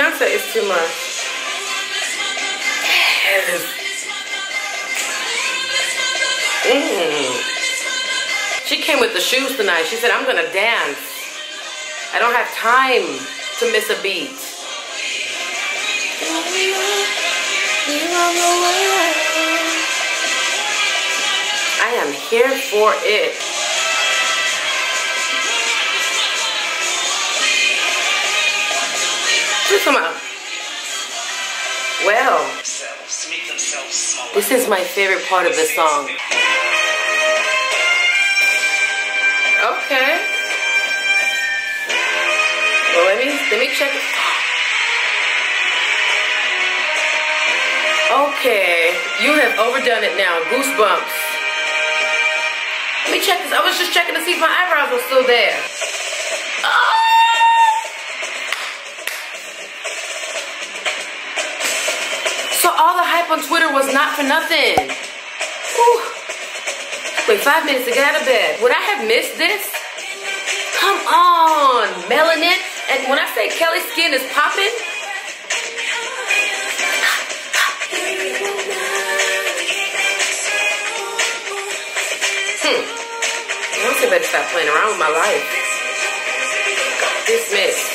Beyonce is too much. Yes. She came with the shoes tonight. She said, I'm going to dance. I don't have time to miss a beat. I am here for it. Well, this is my favorite part of the song. Okay. Well, let me check it. Okay, you have overdone it now. Goosebumps. Let me check this. I was just checking to see if my eyebrows were still there. Oh! So all the hype on Twitter was not for nothing. Whew. Wait, 5 minutes to get out of bed. Would I have missed this? Come on, melanin. And when I say Kelly's skin is popping, I better stop playing around with my life. Dismissed.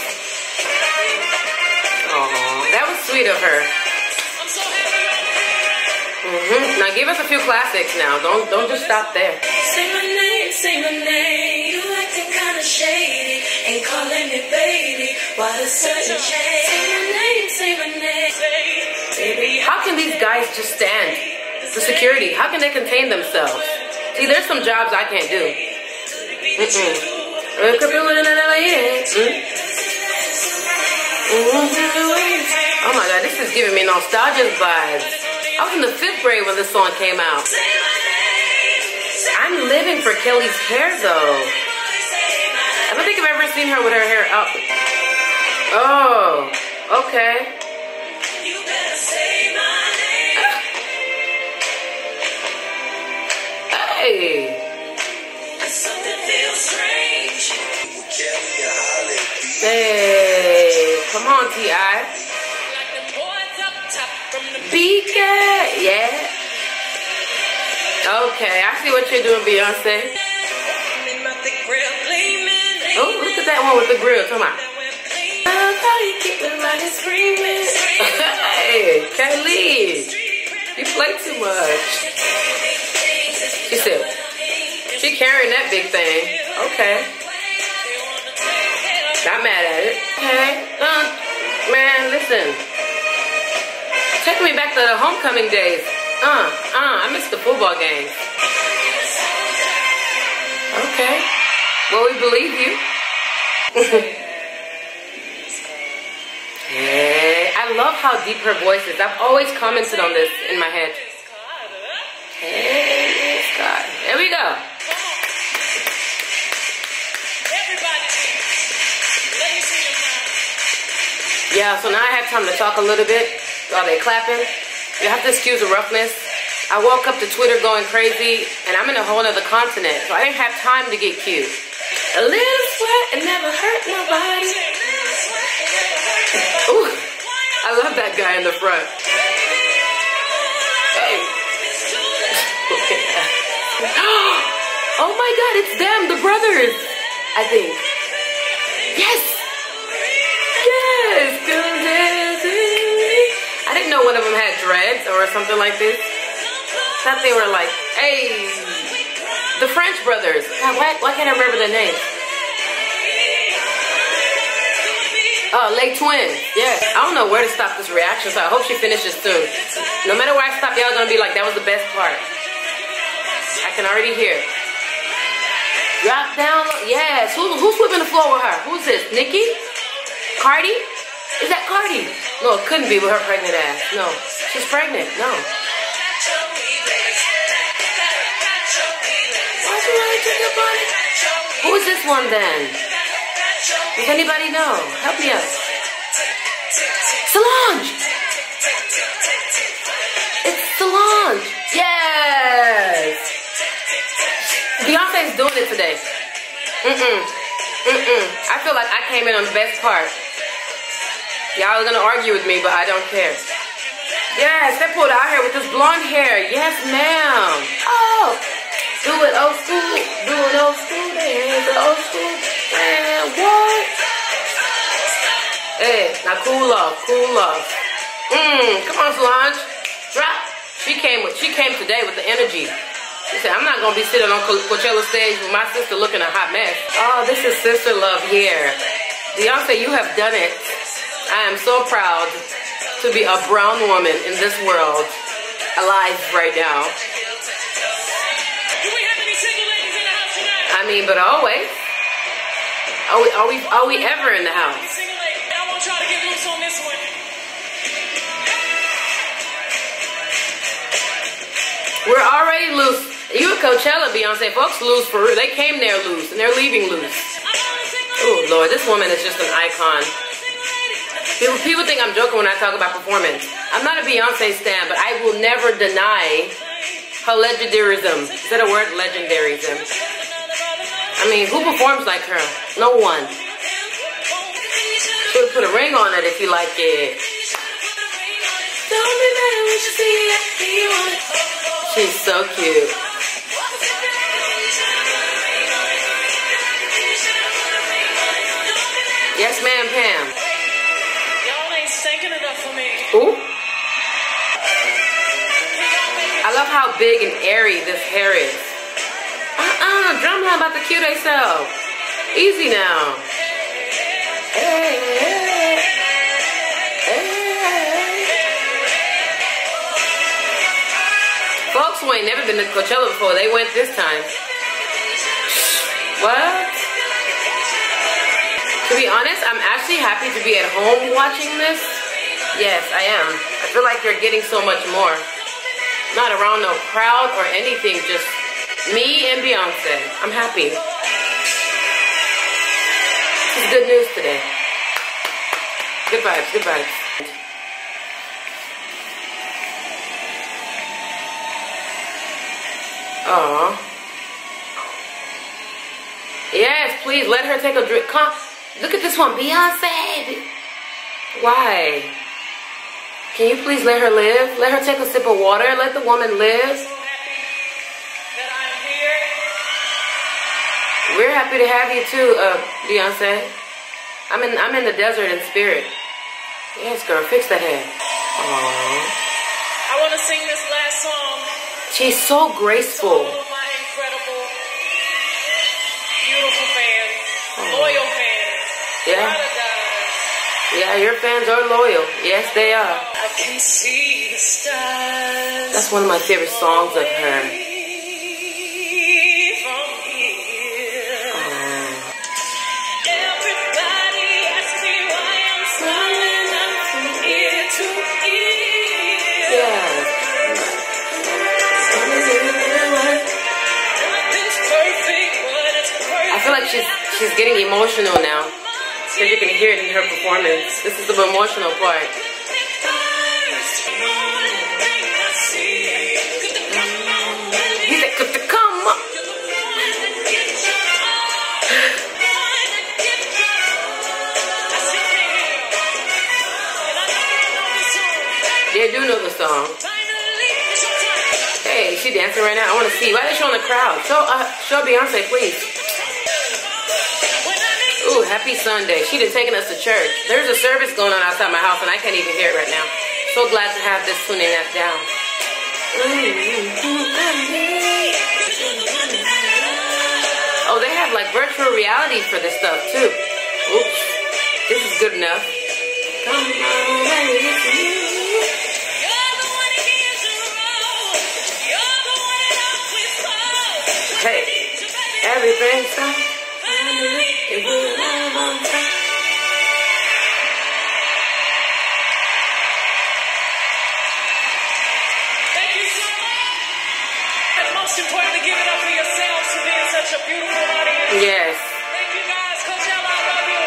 Oh, that was sweet of her. Mm-hmm. Now give us a few classics now. Don't just stop there. Say my name, say my name. You acting kind of shady and calling me baby while the sun shines. Say my name, say my name. Baby, how can these guys just stand the security? How can they contain themselves? See, there's some jobs I can't do. Oh my God, this is giving me nostalgia vibes. I was in the 5th grade when this song came out. I'm living for Kelly's hair though. I don't think I've ever seen her with her hair up. Oh, okay. Hey. Hey, come on, T.I. Yeah. Okay, I see what you're doing, Beyonce. Oh, look at that one with the grill. Come on. Hey, Kaylee, you play too much. She said, she carrying that big thing. Okay. Not mad at it. Okay. Man, listen. Take me back to the homecoming days. I missed the football game. Okay. Well, we believe you. Yeah. I love how deep her voice is. I've always commented on this in my head. Hey, God. There we go. Yeah, so now I have time to talk a little bit. While they clapping, you have to excuse the roughness. I woke up to Twitter going crazy, and I'm in a whole other continent, so I didn't have time to get cute. A little sweat and never hurt nobody. Ooh, I love that guy in the front. Hey. Oh my God, it's them, the brothers, I think. Yes. One of them had dreads or something like this. Thought they were like, hey, the French brothers. God, why can't I remember their name? Oh, Le Twin. Yeah, I don't know where to stop this reaction, so I hope she finishes soon. No matter where I stop, y'all gonna be like, that was the best part. I can already hear. Drop down. Yes. Who's whipping the floor with her? Who's this? Nikki? Cardi? Is that Cardi? No, it couldn't be with her pregnant ass. No, she's pregnant. No. Who is this one then? Does anybody know? Help me out. Solange! It's Solange! Yes! Beyonce's doing it today. I feel like I came in on the best part. Y'all are gonna argue with me, but I don't care. Yes, that pulled out here with this blonde hair. Yes, ma'am. Oh, do it old school. Do it old school. Dance the old school. Man, what? Hey, now cool off. Cool off. Come on, Solange. Drop. She came today with the energy. She said, I'm not going to be sitting on Coachella stage with my sister looking a hot mess. Oh, this is sister love here. Beyoncé, you have done it. I am so proud to be a brown woman in this world, alive right now. Do we have any single ladies in the house tonight? I mean, but always. Are we ever in the house? I want y'all to get loose on this one. We're already loose. You at Coachella, Beyoncé, folks loose for real. They came there loose, and they're leaving loose. Oh, Lord, this woman is just an icon. People think I'm joking when I talk about performance. I'm not a Beyoncé stan, but I will never deny her legendaryism. Is that a word? Legendaryism. I mean, who performs like her? No one. She would put a ring on it if you like it. Don't be mad when you see it. She's so cute. Yes, ma'am, Pam. Y'all ain't stinking enough for me. Ooh. I love how big and airy this hair is. Drumline about to cue theyself. Easy now. Hey, hey, hey. Folks who ain't never been to Coachella before, they went this time. What? To be honest, I'm actually happy to be at home watching this. Yes, I am. I feel like you're getting so much more. Not around no crowd or anything, just me and Beyoncé. I'm happy. This is good news today. Good vibes, good vibes. Aww. Yes, please let her take a drink. Come, look at this one, Beyoncé. Why? Can you please let her live? Let her take a sip of water. Let the woman live. So happy that I'm here. We're happy to have you too, Beyoncé. I'm in the desert in spirit. Yes, girl, fix that hair. Aww. I want to sing this last song. She's so graceful. All of my incredible, beautiful fans, loyal fans. Yeah. Yeah, your fans are loyal. Yes, they are. I can see the stars. That's one of my favorite songs of her. Everybody asks me why I'm smiling. I'm from ear to ear. Yeah. I feel like she's getting emotional now, because you can hear it in her performance. This is the emotional part. He said, "Come up." They do know the song. Hey, she dancing right now. I want to see. Why is she on the crowd? Show Beyoncé, please. Ooh, happy Sunday. She done taken us to church. There's a service going on outside my house, and I can't even hear it right now. So glad to have this tuning app down. Oh, they have, like, virtual reality for this stuff, too. Oops. This is good enough. Hey, everything's fine. Important to give it up for yourselves for being such a beautiful audience. Yes. Thank you guys. Coachella, I love you.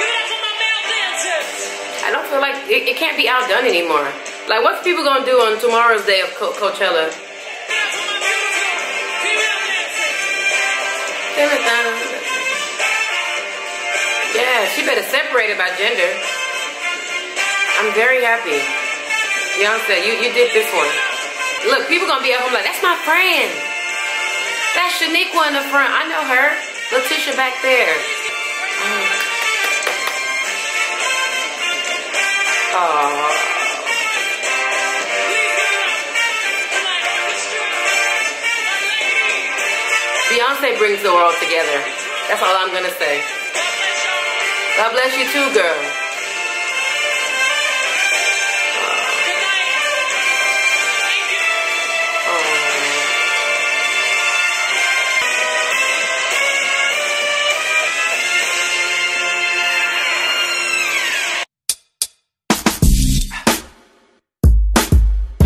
Give it up for my male dancers. I don't feel like it can't be outdone anymore. Like, what's people gonna do on tomorrow's day of Coachella? Give it up for my beautiful female dancers. Give it down. Yeah, she better separate it by gender. I'm very happy. Beyoncé, you did this one. Look, people gonna be at home like, that's my friend. That's Shaniqua in the front. I know her. Letitia back there. Oh. Beyoncé brings the world together. That's all I'm gonna say. God bless you too, girl.